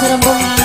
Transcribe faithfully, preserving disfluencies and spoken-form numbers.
Serembungan.